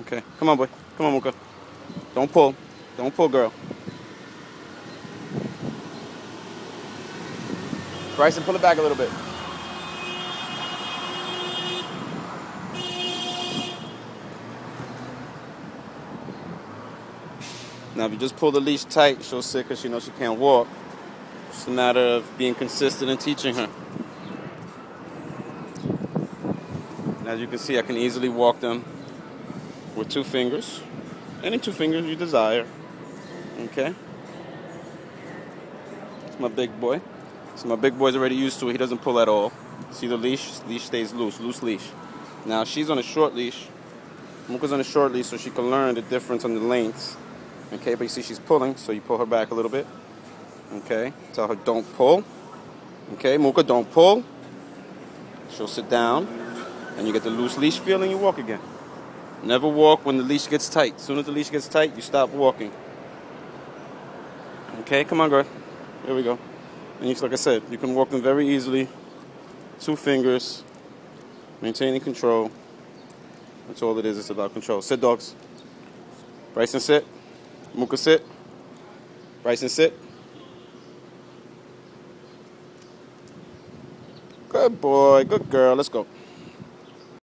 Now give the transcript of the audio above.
Okay, come on, boy. Come on, Mucca. Don't pull. Don't pull, girl. Bryson, pull it back a little bit. Now, if you just pull the leash tight, she'll sit because she knows she can't walk. It's a matter of being consistent and teaching her. And as you can see, I can easily walk them with two fingers, any two fingers you desire. Okay? It's my big boy. So my big boy's already used to it. He doesn't pull at all. See the leash? Leash stays loose. Loose leash. Now, she's on a short leash. Mucca's on a short leash, so she can learn the difference on the lengths. Okay, but you see she's pulling, so you pull her back a little bit. Okay, tell her don't pull. Okay, Mucca, don't pull. She'll sit down, and you get the loose leash feeling, you walk again. Never walk when the leash gets tight. As soon as the leash gets tight, you stop walking. Okay, come on, girl. Here we go. And you, like I said, you can walk them very easily. Two fingers, maintaining control. That's all it is, it's about control. Sit, dogs. Bryson, sit. Mucca, sit. Bryson, sit. Good boy, good girl. Let's go.